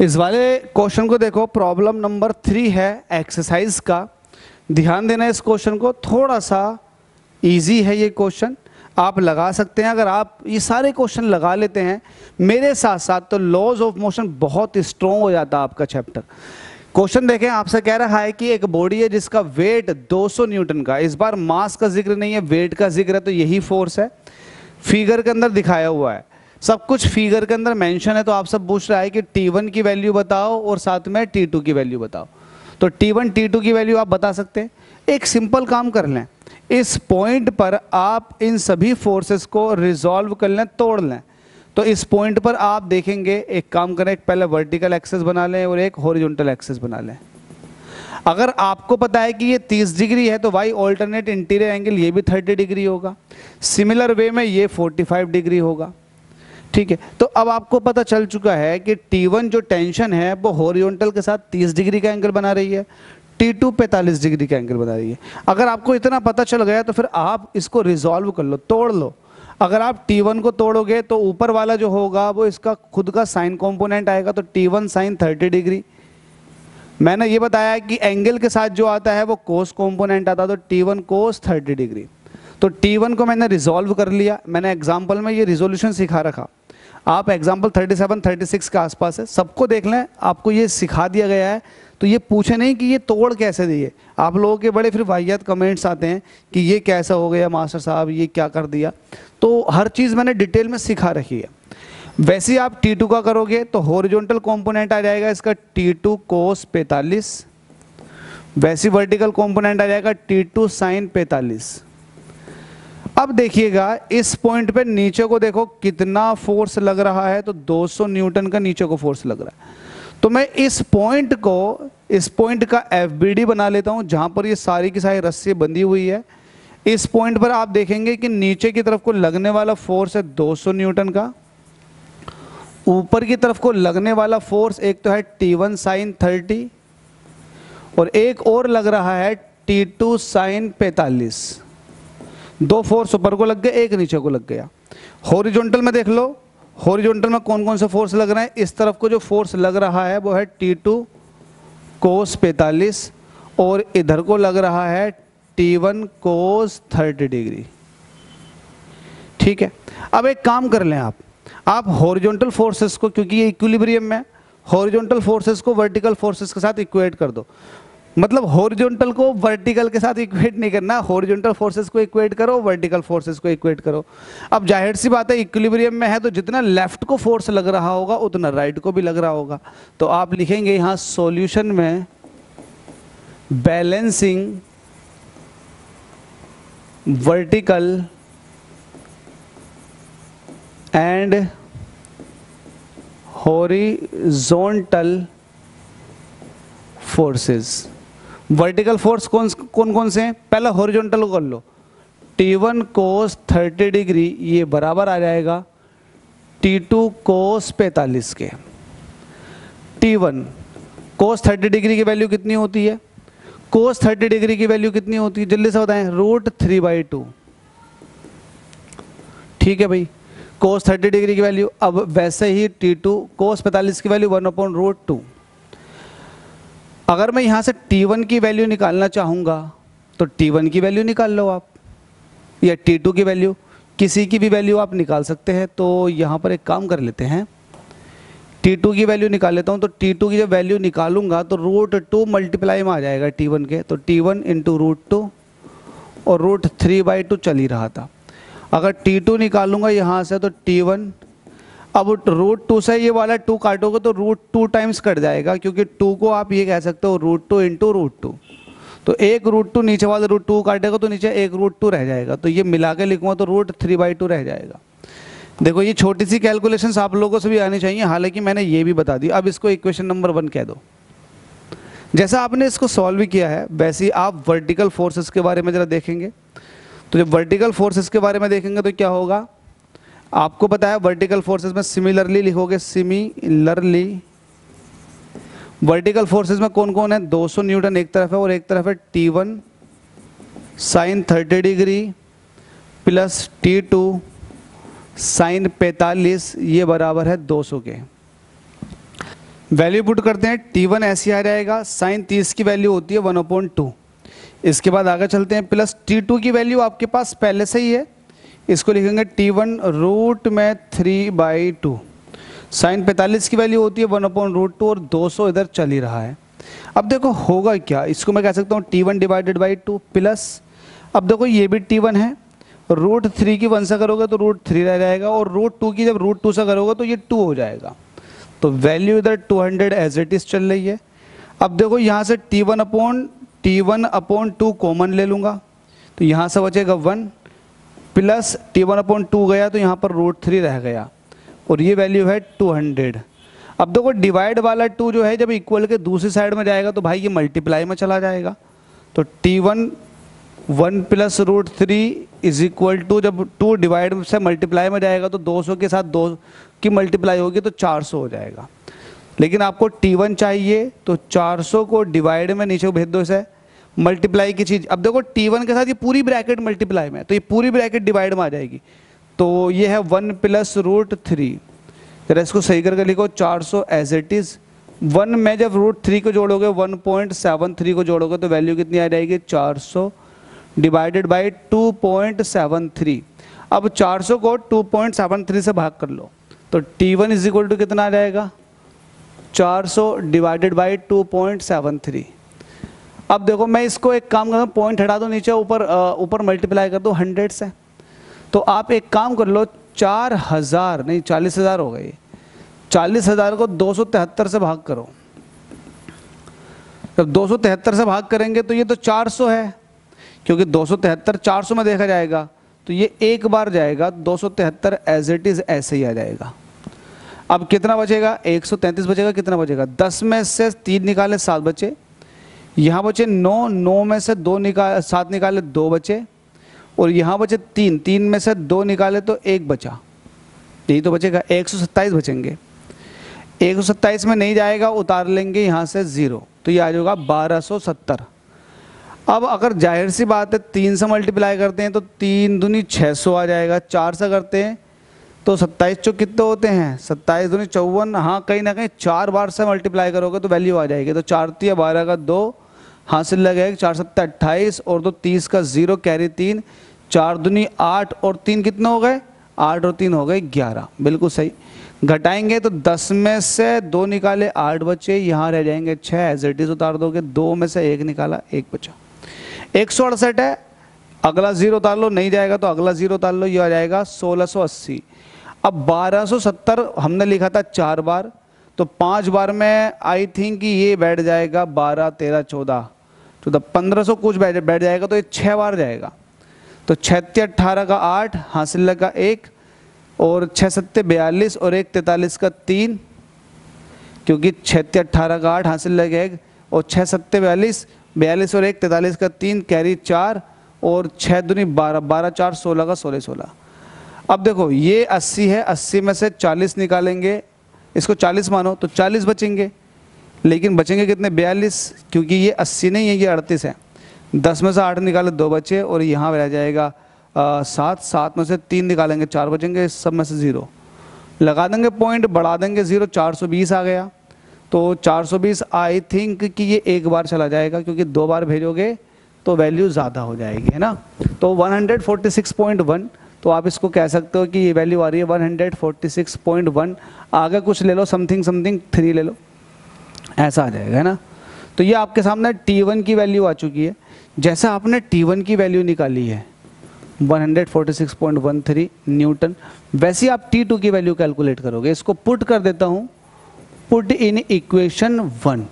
इस वाले क्वेश्चन को देखो, प्रॉब्लम नंबर 3 है एक्सरसाइज का। ध्यान देना इस क्वेश्चन को, थोड़ा सा इजी है ये क्वेश्चन, आप लगा सकते हैं। अगर आप ये सारे क्वेश्चन लगा लेते हैं मेरे साथ साथ तो लॉज ऑफ मोशन बहुत स्ट्रॉन्ग हो जाता है आपका चैप्टर। क्वेश्चन देखें, आपसे कह रहा है कि एक बॉडी है जिसका वेट 200 न्यूटन का, इस बार मास का जिक्र नहीं है, वेट का जिक्र है, तो यही फोर्स है। फिगर के अंदर दिखाया हुआ है, सब कुछ फिगर के अंदर मेंशन है। तो आप सब पूछ रहा है कि T1 की वैल्यू बताओ और साथ में T2 की वैल्यू बताओ। तो T1 T2 की वैल्यू आप बता सकते हैं। एक सिंपल काम कर लें, इस पॉइंट पर आप इन सभी फोर्सेस को रिजॉल्व कर लें, तोड़ लें। तो इस पॉइंट पर आप देखेंगे, एक काम करें, एक पहले वर्टिकल एक्सेस बना लें और एक हॉरिजॉन्टल एक्सेस बना लें। अगर आपको पता है कि ये 30 डिग्री है तो वाई ऑल्टरनेट इंटीरियर एंगल ये भी 30 डिग्री होगा, सिमिलर वे में ये 45 डिग्री होगा। ठीक है, तो अब आपको पता चल चुका है कि T1 जो टेंशन है वो हॉरिजॉन्टल के साथ 30 डिग्री का एंगल बना रही है, T2 45 डिग्री का एंगल बना रही है। अगर आपको इतना पता चल गया तो फिर आप इसको रिजॉल्व कर लो, तोड़ लो। अगर आप T1 को तोड़ोगे तो ऊपर वाला जो होगा वो इसका खुद का साइन कॉम्पोनेंट आएगा, तो T1 साइन 30 डिग्री। मैंने ये बताया कि एंगल के साथ जो आता है वो कोस कॉम्पोनेंट आता है, तो T1 कोस 30 डिग्री। तो T1 को मैंने रिजॉल्व कर लिया, मैंने एग्जाम्पल में ये रिजोल्यूशन सिखा रखा। आप एग्जाम्पल 37 36 के आसपास है, सबको देख लें, आपको ये सिखा दिया गया है। तो ये पूछे नहीं कि ये तोड़ कैसे दिए। आप लोगों के बड़े फिर वाहियात कमेंट्स आते हैं कि ये कैसा हो गया मास्टर साहब, ये क्या कर दिया। तो हर चीज़ मैंने डिटेल में सिखा रखी है। वैसे ही आप T2 का करोगे तो हॉरिजॉन्टल कंपोनेंट आ जाएगा इसका T2 कोस 45, वैसे ही वर्टिकल कंपोनेंट आ जाएगा T2 साइन 45। अब देखिएगा इस पॉइंट पे नीचे को देखो कितना फोर्स लग रहा है, तो 200 न्यूटन का नीचे को फोर्स लग रहा है। तो मैं इस पॉइंट को, इस पॉइंट का FBD बना लेता हूँ, जहाँ पर ये सारी की सारी रस्सी बंधी हुई है। इस पॉइंट पर आप देखेंगे कि नीचे की तरफ को लगने वाला फोर्स है 200 न्यूटन का, ऊपर की तरफ को लगने वाला फोर्स एक तो है T1 साइन 30 और एक और लग रहा है T2 साइन 45। दो फोर्स ऊपर को लग गए, एक नीचे को लग गया। हॉरिजॉन्टल में देख लो, हॉरिजॉन्टल में कौन कौन से फोर्स लग रहे हैं। इस तरफ को जो फोर्स लग रहा है वो है T2 कोस 45 और इधर को लग रहा है T1 कोस 30 डिग्री। ठीक है, अब एक काम कर लें आप हॉरिजॉन्टल फोर्सेस को, क्योंकि ये इक्विलिब्रियम में, हॉरिजॉन्टल फोर्सेस को वर्टिकल फोर्सेस के साथ इक्वेट कर दो। मतलब हॉरिजॉन्टल को वर्टिकल के साथ इक्वेट नहीं करना, हॉरिजॉन्टल फोर्सेस को इक्वेट करो, वर्टिकल फोर्सेस को इक्वेट करो। अब जाहिर सी बात है इक्विलिब्रियम में है तो जितना लेफ्ट को फोर्स लग रहा होगा उतना राइट को भी लग रहा होगा। तो आप लिखेंगे यहाँ सॉल्यूशन में balancing vertical and horizontal forces. Vertical force कौन कौन से हैं, पहला हॉरिजॉन्टल को कर लो, T1 कोस 30 डिग्री ये बराबर आ जाएगा T2 कोस 45 के। T1 कोस 30 डिग्री की वैल्यू कितनी होती है, कोस 30 डिग्री की वैल्यू कितनी होती है, जल्दी से बताएं, √3/2। ठीक है भाई, कोस 30 डिग्री की वैल्यू। अब वैसे ही T2 कोस 45 की वैल्यू 1/√2। अगर मैं यहाँ से T1 की वैल्यू निकालना चाहूँगा तो T1 की वैल्यू निकाल लो आप, या T2 की वैल्यू, किसी की भी वैल्यू आप निकाल सकते हैं। तो यहाँ पर एक काम कर लेते हैं, T2 की वैल्यू निकाल लेता हूँ। तो T2 की जब वैल्यू निकालूंगा तो √2 मल्टीप्लाई में आ जाएगा T1 के, तो T1 इंटू √2 और √3/2 चल ही रहा था। अगर T2 निकालूंगा यहाँ से तो T1, अब √2 से ये वाला 2 काटोगे तो √2 टाइम्स कट जाएगा, क्योंकि 2 को आप ये कह सकते हो √2 इंटू √2। तो एक √2 नीचे वाला √2 काटेगा तो नीचे एक √2 रह जाएगा, तो ये मिला के लिखूँगा तो √3/2 रह जाएगा। देखो ये छोटी सी कैलकुलेशंस आप लोगों से भी आनी चाहिए, हालांकि मैंने ये भी बता दी। अब इसको इक्वेशन नंबर 1 कह दो। जैसा आपने इसको सॉल्व भी किया है वैसे ही आप वर्टिकल फोर्सेस के बारे में ज़रा देखेंगे। तो जब वर्टिकल फोर्सेस के बारे में देखेंगे तो क्या होगा, आपको पता है वर्टिकल फोर्सेस में सिमिलरली लिखोगे, सिमिलरली। वर्टिकल फोर्सेस में कौन कौन है, 200 न्यूटन एक तरफ है और एक तरफ है T1 sign 30 degree plus T2 sign 45 ये बराबर है 200 के। वैल्यू पुट करते हैं, T1 ऐसी आ जाएगा, साइन 30 की वैल्यू होती है 1/2। इसके बाद आगे चलते हैं, प्लस T2 की वैल्यू आपके पास पहले से ही है, इसको लिखेंगे T1 रूट में 3/2, साइन 45 की वैल्यू होती है 1/√2 और 200 इधर चल ही रहा है। अब देखो होगा क्या, इसको मैं कह सकता हूँ T1 डिवाइडेड बाई 2 प्लस, अब देखो ये भी T1 है, √3 की 1 से करोगे तो √3 रह जाएगा और √2 की जब √2 से करोगे तो ये 2 हो जाएगा, तो वैल्यू इधर 200 एज इट इज चल रही है। अब देखो यहाँ से T1 अपॉन 2 कॉमन ले लूँगा तो यहाँ से बचेगा 1 प्लस T1 अपॉन 2 गया तो यहाँ पर √3 रह गया और ये वैल्यू है 200। अब देखो डिवाइड वाला 2 जो है जब इक्वल के दूसरी साइड में जाएगा तो भाई ये मल्टीप्लाई में चला जाएगा, तो T1 1 plus √3 is equal to, जब 2 डिवाइड से मल्टीप्लाई में जाएगा तो 200 के साथ 2 की मल्टीप्लाई होगी तो 400 हो जाएगा। लेकिन आपको T1 चाहिए तो 400 को डिवाइड में नीचे भेज दो, इसे मल्टीप्लाई की चीज़। अब देखो T1 के साथ ये पूरी ब्रैकेट मल्टीप्लाई में, तो ये पूरी ब्रैकेट डिवाइड में आ जाएगी, तो ये है 1 प्लस √3। जरा इसको सही करके लिखो, 400 एज इट इज़। 1 में जब √3 को जोड़ोगे, 1.73 को जोड़ोगे तो वैल्यू कितनी आ जाएगी, 400 डिवाइडेड बाई 2.73। अब 400 को 2.73 से भाग कर लो तो T1 इज इक्वल टू कितना आ जाएगा, 400 डिवाइडेड बाई 2.73। अब देखो मैं इसको एक काम करता हूँ, पॉइंट हटा दो नीचे, ऊपर मल्टीप्लाई कर दो 100 से, तो आप एक काम कर लो, 40,000 हो गई, 40,000 को 273 से भाग करो। जब 273 से भाग करेंगे तो ये तो 400 है, क्योंकि 273 400 में देखा जाएगा तो ये एक बार जाएगा, 273 एज इट इज़ ऐसे ही आ जाएगा। अब कितना बचेगा, 133 बचेगा, कितना बचेगा, 10 में से 3 निकाले 7 बचे, यहाँ बचे 9, 9 में से 7 निकाले 2 बचे, और यहाँ बचे 3, 3 में से 2 निकाले तो 1 बचा, यही तो बचेगा, 127 बचेंगे। 127 में नहीं जाएगा, उतार लेंगे यहाँ से 0 तो ये आ जाएगा 1270। अब अगर जाहिर सी बात है 3 से मल्टीप्लाई करते हैं तो 3 दूनी 600 आ जाएगा, 4 से करते हैं तो 27 चौक कितने होते हैं, 27 दूनी 54। हाँ, कहीं ना कहीं 4 बार से मल्टीप्लाई करोगे तो वैल्यू आ जाएगी, तो 4 × 3 = 12 का 2 हासिल लगेगा, 4 × 7 = 28 और 2 × 30 का 0 कैरी 3, 4 दूनी 8 और 3 कितने हो गए, 8 और 3 हो गए 11, बिल्कुल सही। घटाएंगे तो 10 में से 2 निकाले 8 बचे, यहाँ रह जाएंगे 6 एज इट इज उतार दोगे, 2 में से 1 निकाला 1 बचा, 168 है। अगला 0 उतार लो, नहीं जाएगा तो अगला 0 उतार लो, ये आ जाएगा 1680। अब 1270 हमने लिखा था 4 बार, तो 5 बार में आई थिंक ये बैठ जाएगा, 12, 13, 14, 1500 कुछ बैठ जाएगा, तो ये 6 बार जाएगा, तो 36, 18 का 8 हासिल लगा 1 और 6 सत्ते 42 और 1 43 का 3, क्योंकि 36, 18 का 8 हासिल लगा 1 और 6 सत्ते 42 और 1 43 का 3 कैरी 4 और 6 दूनी 12, 12 × 4 = 16 का 16, 16। अब देखो ये 80 है, 80 में से 40 निकालेंगे, इसको 40 मानो तो 40 बचेंगे, लेकिन बचेंगे कितने, 42, क्योंकि ये 80 नहीं है, ये 38 है। 10 में से 8 निकाले 2 बचे और यहाँ रह जाएगा 7, 7 में से 3 निकालेंगे 4 बचेंगे, सब में से 0 लगा देंगे, पॉइंट बढ़ा देंगे 0, 420 आ गया, तो 420 आई थिंक कि ये एक बार चला जाएगा, क्योंकि 2 बार भेजोगे तो वैल्यू ज़्यादा हो जाएगी, है ना। तो 146.1, तो आप इसको कह सकते हो कि ये वैल्यू आ रही है 146.1, आगे कुछ ले लो, समथिंग 3 ले लो, ऐसा आ जाएगा, है ना। तो ये आपके सामने T1 की वैल्यू आ चुकी है, जैसा आपने T1 की वैल्यू निकाली है 146.13 न्यूटन, वैसे आप T2 की वैल्यू कैलकुलेट करोगे। इसको पुट कर देता हूँ, पुट इन इक्वेशन 1,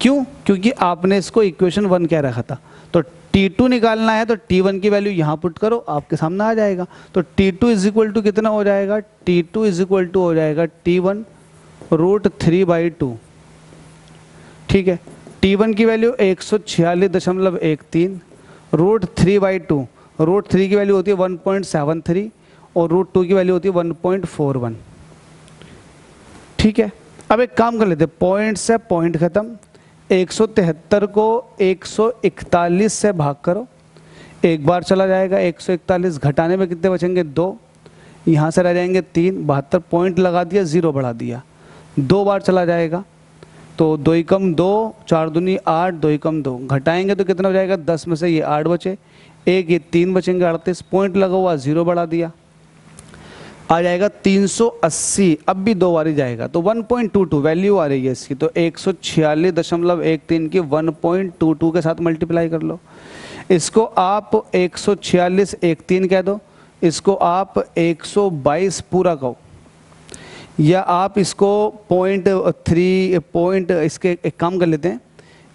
क्यों, क्योंकि आपने इसको इक्वेशन 1 कह रखा था, तो T2 निकालना है तो T1 की वैल्यू यहाँ पुट करो, आपके सामने आ जाएगा। तो T2 इज इक्वल टू कितना हो जाएगा, T2 इज इक्वल टू हो जाएगा T1 √3/2, ठीक है। T1 की वैल्यू 146.13, √3/2, √3 की वैल्यू होती है 1.73 और √2 की वैल्यू होती है 1.41, ठीक है। अब एक काम कर लेते, पॉइंट से पॉइंट ख़त्म, 173 को 141 से भाग करो, एक बार चला जाएगा, 141 घटाने में कितने बचेंगे, 2, यहाँ से रह जाएंगे 3, 72, पॉइंट लगा दिया 0 बढ़ा दिया, 2 बार चला जाएगा, तो दो एकम दो, चार दूनी आठ, दो एकम दो घटाएंगे तो कितना हो जाएगा, 10 में से ये 8 बचे, एक ये 3 बचेंगे, 38 पॉइंट लगा हुआ, 0 बढ़ा दिया, आ जाएगा 380। अब भी दो बारी जाएगा तो 1.22 वैल्यू आ रही है इसकी, तो 146.13 की 1.22 के साथ मल्टीप्लाई कर लो। इसको आप 146.13 कह दो, इसको आप 122 पूरा कहो, या आप इसको 0.3 पॉइंट, इसके एक काम कर लेते हैं,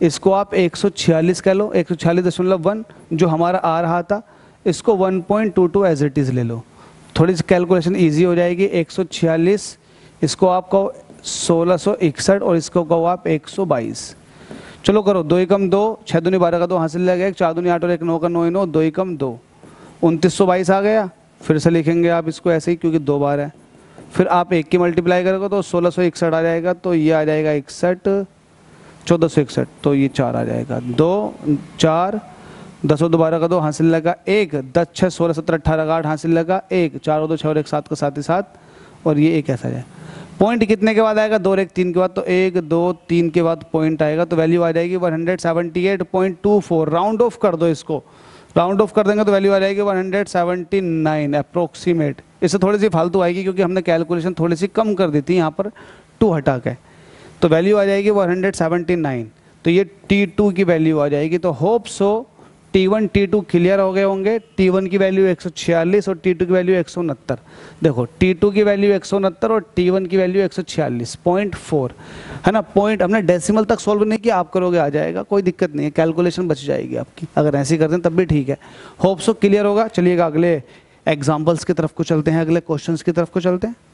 इसको आप 146 कह लो, 146.1 जो हमारा आ रहा था, इसको 1.22 एज इट इज़ ले लो, थोड़ी सी कैलकुलेशन इजी हो जाएगी। 146 इसको आप कहो 1661 और इसको कहो आप 122। चलो करो, दो एकम दो, 6 दूनी 12 का 2 हासिल लग गया, एक 4 दूनी 8 और एक 9 का 9 ही 9, 2 एकम 2, 2922 आ गया। फिर से लिखेंगे आप इसको ऐसे ही क्योंकि 2 बार है, फिर आप 1 की मल्टीप्लाई करोगे तो 1661 आ जाएगा, तो ये आ जाएगा 61, 1461, तो ये 4 आ जाएगा, 2 4, 10 और 12 का 2 हासिल लगा 1, 10 6 16 17 18 का 8 हासिल लगा 1, 4 और 2 6 और 1 7 का 7 ही 7, और ये 1 ऐसा जाए। पॉइंट कितने के बाद आएगा, 2 और 1 3 के बाद, तो 1 2 3 के बाद पॉइंट आएगा, तो वैल्यू आ जाएगी 178.24। राउंड ऑफ कर दो इसको, राउंड ऑफ कर देंगे तो वैल्यू आ जाएगी 179 अप्रोक्सीमेट। इससे थोड़ी सी फालतू आएगी क्योंकि हमने कैलकुलेशन थोड़ी सी कम कर दी थी यहाँ पर 2 हटा के, तो वैल्यू आ जाएगी 179। तो ये T2 की वैल्यू आ जाएगी। तो होप सो T1 T2 क्लियर हो गए होंगे। T1 की वैल्यू 146 और T2 की वैल्यू 169। देखो T2 की वैल्यू 169 और T1 की वैल्यू 146.4 है ना। पॉइंट हमने डेसिमल तक सॉल्व नहीं किया, आप करोगे आ जाएगा, कोई दिक्कत नहीं है, कैलकुलेशन बच जाएगी आपकी। अगर ऐसे ही करते हैं तब भी ठीक है। होप सो क्लियर होगा। चलिएगा अगले एग्जाम्पल्स की तरफ को चलते हैं, अगले क्वेश्चंस की तरफ को चलते हैं।